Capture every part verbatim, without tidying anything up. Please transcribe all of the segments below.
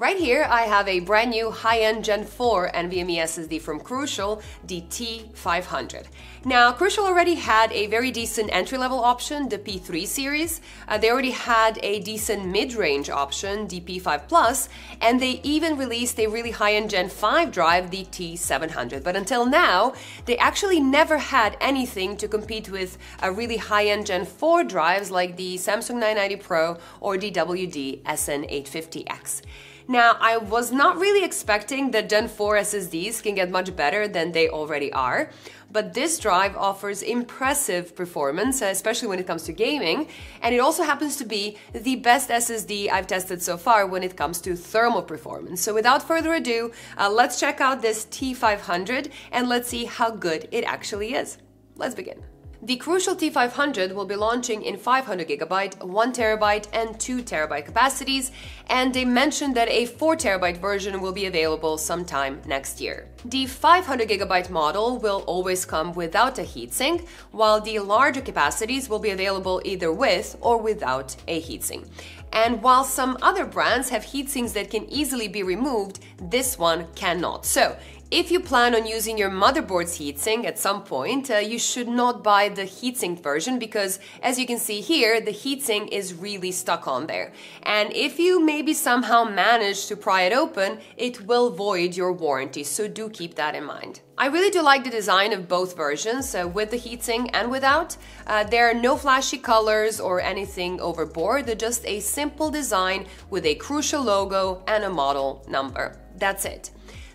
Right here, I have a brand new high-end Gen four NVMe S S D from Crucial, the T five hundred. Now, Crucial already had a very decent entry-level option, the P three series. Uh, they already had a decent mid-range option, the P five Plus, and they even released a really high-end Gen five drive, the T seven hundred. But until now, they actually never had anything to compete with uh, really high-end Gen four drives like the Samsung nine ninety Pro or the W D S N eight fifty X. Now, I was not really expecting that Gen four S S Ds can get much better than they already are, but this drive offers impressive performance, especially when it comes to gaming, and it also happens to be the best S S D I've tested so far when it comes to thermal performance. So without further ado, uh, let's check out this T five hundred and let's see how good it actually is. Let's begin. The Crucial T five hundred will be launching in five hundred gigabyte, one terabyte, and two terabyte capacities, and they mentioned that a four terabyte version will be available sometime next year. The five hundred gigabyte model will always come without a heatsink, while the larger capacities will be available either with or without a heatsink. And while some other brands have heatsinks that can easily be removed, this one cannot. So, if you plan on using your motherboard's heatsink at some point, uh, you should not buy the heatsink version because, as you can see here, the heatsink is really stuck on there. And if you maybe somehow manage to pry it open, it will void your warranty, so do keep that in mind. I really do like the design of both versions, uh, with the heatsink and without. Uh, there are no flashy colors or anything overboard, they're just a simple design with a Crucial logo and a model number. That's it.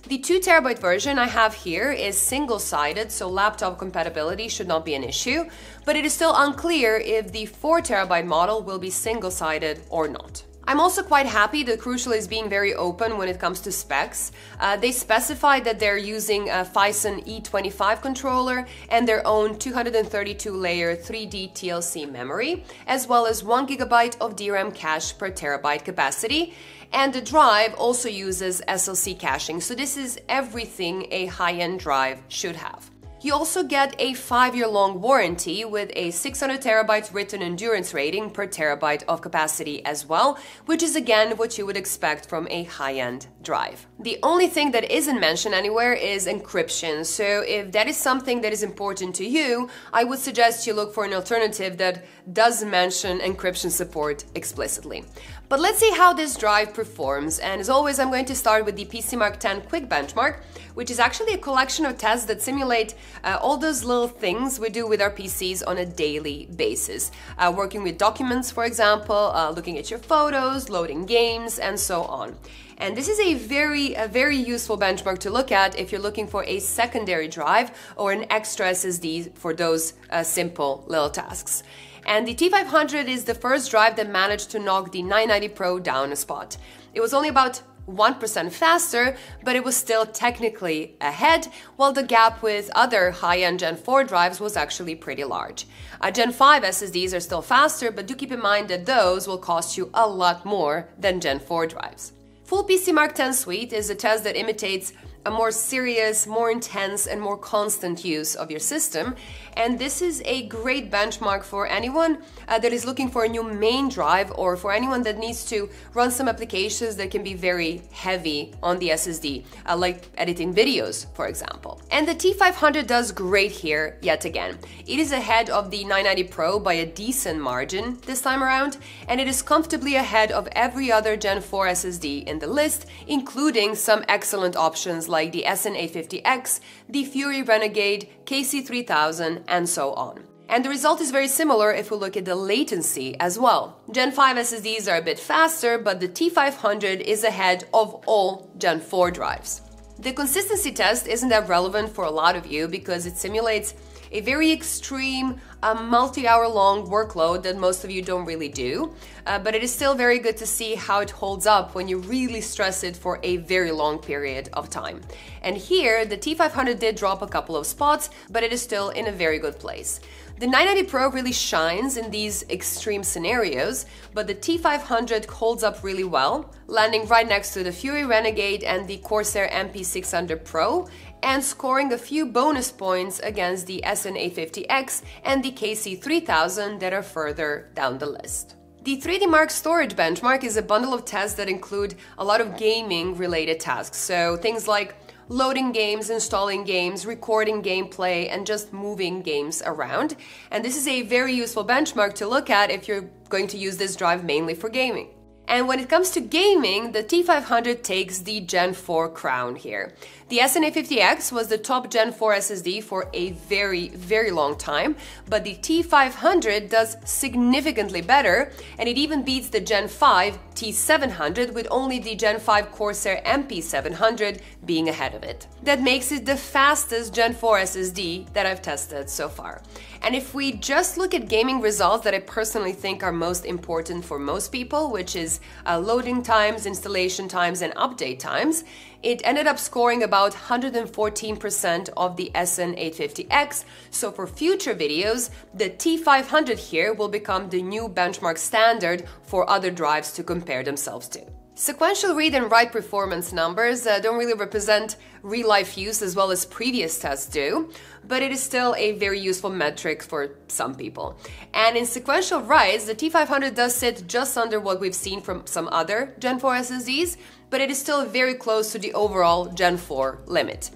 The two terabyte version I have here is single-sided, so laptop compatibility should not be an issue, but it is still unclear if the four terabyte model will be single-sided or not. I'm also quite happy that Crucial is being very open when it comes to specs. Uh, they specified that they're using a Phison E twenty-five controller and their own two hundred thirty-two layer three D T L C memory, as well as one gigabyte of D RAM cache per terabyte capacity. And the drive also uses S L C caching, so this is everything a high-end drive should have. You also get a five year long warranty with a six hundred terabytes written endurance rating per terabyte of capacity as well, which is again what you would expect from a high-end drive. The only thing that isn't mentioned anywhere is encryption, so if that is something that is important to you, I would suggest you look for an alternative that does mention encryption support explicitly. But let's see how this drive performs, and as always I'm going to start with the PCMark ten Quick Benchmark, which is actually a collection of tests that simulate Uh, all those little things we do with our P Cs on a daily basis. Uh, working with documents, for example, uh, looking at your photos, loading games, and so on. And this is a very, a very useful benchmark to look at if you're looking for a secondary drive or an extra S S D for those uh, simple little tasks. And the T five hundred is the first drive that managed to knock the nine ninety Pro down a spot. It was only about one percent faster, but it was still technically ahead, while the gap with other high-end Gen four drives was actually pretty large. Uh, Gen five S S Ds are still faster, but do keep in mind that those will cost you a lot more than Gen four drives. Full PCMark ten Suite is a test that imitates a more serious, more intense, and more constant use of your system. And this is a great benchmark for anyone uh, that is looking for a new main drive, or for anyone that needs to run some applications that can be very heavy on the S S D, uh, like editing videos, for example. And the T five hundred does great here yet again. It is ahead of the nine ninety Pro by a decent margin this time around, and it is comfortably ahead of every other Gen four S S D in the list, including some excellent options like like the S N eight fifty X, the Fury Renegade, K C three thousand, and so on. And the result is very similar if we look at the latency as well. Gen five S S Ds are a bit faster, but the T five hundred is ahead of all Gen four drives. The consistency test isn't that relevant for a lot of you because it simulates a very extreme, a multi-hour long workload that most of you don't really do, uh, but it is still very good to see how it holds up when you really stress it for a very long period of time. And here, the T five hundred did drop a couple of spots, but it is still in a very good place. The nine ninety Pro really shines in these extreme scenarios, but the T five hundred holds up really well, landing right next to the Fury Renegade and the Corsair M P six hundred Pro, and scoring a few bonus points against the S N eight fifty X and the K C three thousand that are further down the list. The three D Mark storage benchmark is a bundle of tests that include a lot of gaming related tasks, so things like loading games, installing games, recording gameplay, and just moving games around. And this is a very useful benchmark to look at if you're going to use this drive mainly for gaming. And when it comes to gaming, the T five hundred takes the Gen four crown here. The S N eight fifty X was the top Gen four S S D for a very, very long time, but the T five hundred does significantly better, and it even beats the Gen five T seven hundred, with only the Gen five Corsair M P seven hundred being ahead of it. That makes it the fastest Gen four S S D that I've tested so far. And if we just look at gaming results that I personally think are most important for most people, which is uh, loading times, installation times, and update times, it ended up scoring about one hundred fourteen percent of the S N eight fifty X, so for future videos, the T five hundred here will become the new benchmark standard for other drives to compare themselves to. Sequential read and write performance numbers uh, don't really represent real-life use as well as previous tests do, but it is still a very useful metric for some people. And in sequential writes, the T five hundred does sit just under what we've seen from some other Gen four S S Ds, but it is still very close to the overall Gen four limit.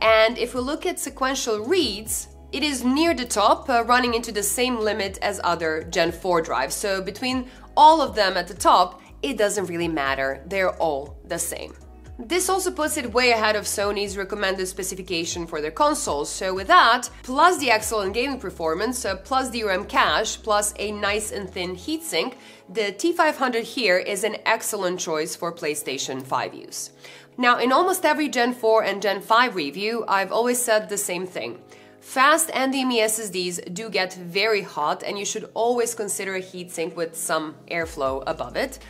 And if we look at sequential reads, it is near the top, uh, running into the same limit as other Gen four drives. So between all of them at the top, it doesn't really matter, they're all the same. This also puts it way ahead of Sony's recommended specification for their consoles, so with that, plus the excellent gaming performance, uh, plus D RAM cache, plus a nice and thin heatsink, the T five hundred here is an excellent choice for PlayStation five use. Now, in almost every Gen four and Gen five review, I've always said the same thing. Fast NVMe S S Ds do get very hot, and you should always consider a heatsink with some airflow above it.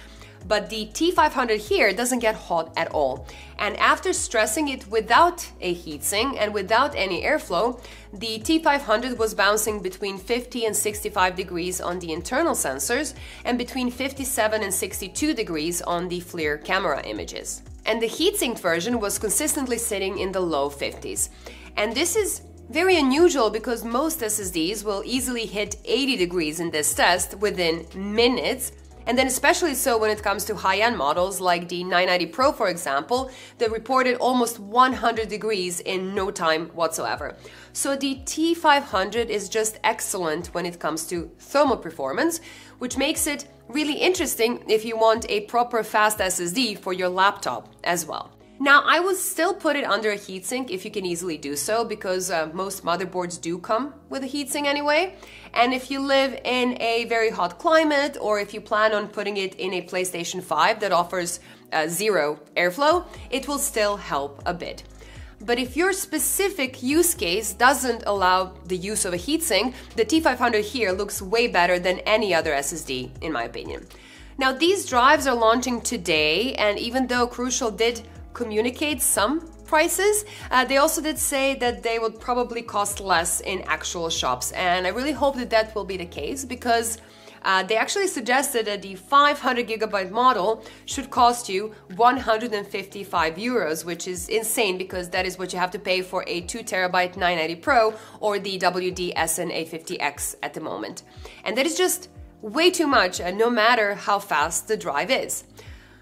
But the T five hundred here doesn't get hot at all. And after stressing it without a heatsink and without any airflow, the T five hundred was bouncing between fifty and sixty-five degrees on the internal sensors and between fifty-seven and sixty-two degrees on the FLIR camera images. And the heatsink version was consistently sitting in the low fifties. And this is very unusual because most S S Ds will easily hit eighty degrees in this test within minutes, and then especially so when it comes to high-end models like the nine ninety Pro, for example, that reported almost one hundred degrees in no time whatsoever. So the T five hundred is just excellent when it comes to thermal performance, which makes it really interesting if you want a proper fast S S D for your laptop as well. Now, I would still put it under a heatsink if you can easily do so, because uh, most motherboards do come with a heatsink anyway. And if you live in a very hot climate, or if you plan on putting it in a PlayStation five that offers uh, zero airflow, it will still help a bit. But if your specific use case doesn't allow the use of a heatsink, the T five hundred here looks way better than any other S S D, in my opinion. Now, these drives are launching today, and even though Crucial did communicate some prices, uh, they also did say that they would probably cost less in actual shops, and I really hope that that will be the case, because uh, they actually suggested that the five hundred gigabyte model should cost you one hundred fifty-five euros, which is insane because that is what you have to pay for a two terabyte nine ninety Pro or the W D S N eight fifty X at the moment. And that is just way too much, and no matter how fast the drive is.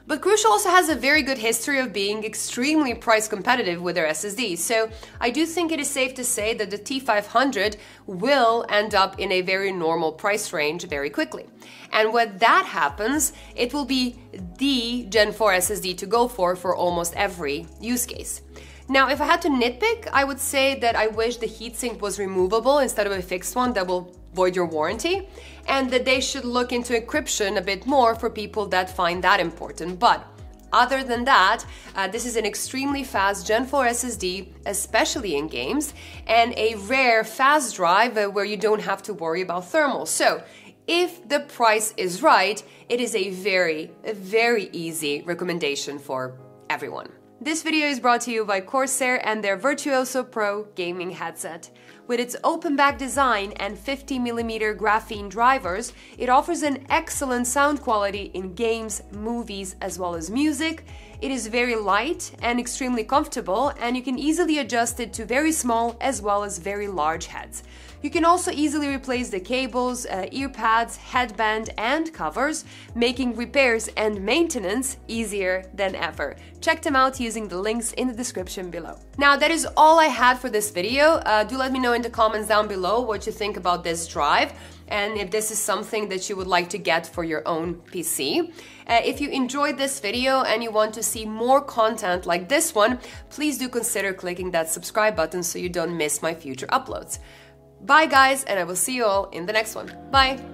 But Crucial also has a very good history of being extremely price competitive with their S S Ds, so I do think it is safe to say that the T five hundred will end up in a very normal price range very quickly. And when that happens, it will be the Gen four S S D to go for for almost every use case. Now, if I had to nitpick, I would say that I wish the heatsink was removable instead of a fixed one that will void your warranty, and that they should look into encryption a bit more for people that find that important. But other than that, uh, this is an extremely fast Gen four S S D, especially in games, and a rare fast drive uh, where you don't have to worry about thermal. So if the price is right, it is a very, very easy recommendation for everyone. This video is brought to you by Corsair and their Virtuoso Pro gaming headset. With its open-back design and fifty millimeter graphene drivers, it offers an excellent sound quality in games, movies, as well as music. It is very light and extremely comfortable, and you can easily adjust it to very small as well as very large heads. You can also easily replace the cables, uh, ear pads, headband and covers, making repairs and maintenance easier than ever. Check them out using the links in the description below. Now that is all I had for this video. Uh, do let me know in the comments down below what you think about this drive and if this is something that you would like to get for your own P C. Uh, if you enjoyed this video and you want to see more content like this one, please do consider clicking that subscribe button so you don't miss my future uploads. Bye guys, and I will see you all in the next one. Bye!